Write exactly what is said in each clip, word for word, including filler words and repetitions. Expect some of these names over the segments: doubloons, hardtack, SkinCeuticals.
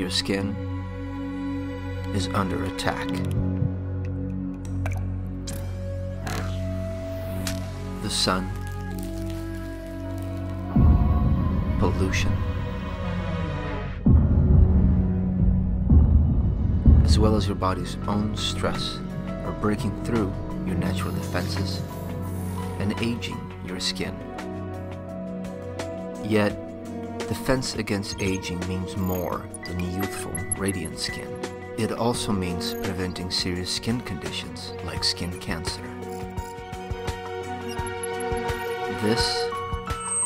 your skin is under attack. The sun, pollution, as well as your body's own stress are breaking through your natural defenses and aging your skin. Yet, defense against aging means more than youthful, radiant skin. It also means preventing serious skin conditions like skin cancer. This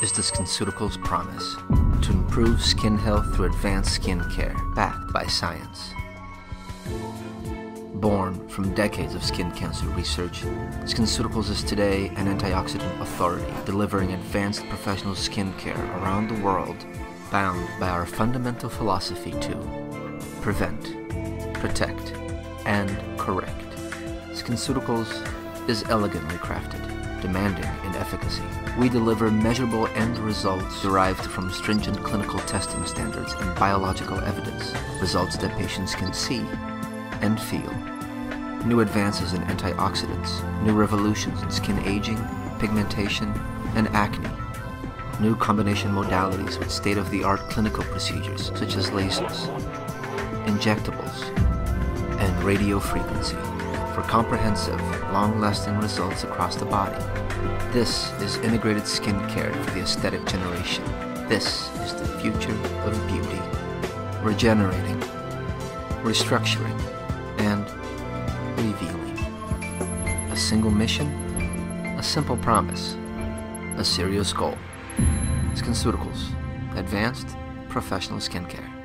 is the SkinCeuticals promise to improve skin health through advanced skin care backed by science. Born from decades of skin cancer research, SkinCeuticals is today an antioxidant authority delivering advanced professional skin care around the world, bound by our fundamental philosophy to prevent, protect, and correct. SkinCeuticals is elegantly crafted, demanding in efficacy. We deliver measurable end results derived from stringent clinical testing standards and biological evidence, results that patients can see and feel. New advances in antioxidants, new revolutions in skin aging, pigmentation, and acne, new combination modalities with state-of-the-art clinical procedures such as lasers, injectables, and radiofrequency for comprehensive, long-lasting results across the body. This is integrated skincare for the aesthetic generation. This is the future of beauty. Regenerating, restructuring, and revealing. A single mission, a simple promise, a serious goal. SkinCeuticals, advanced professional skincare.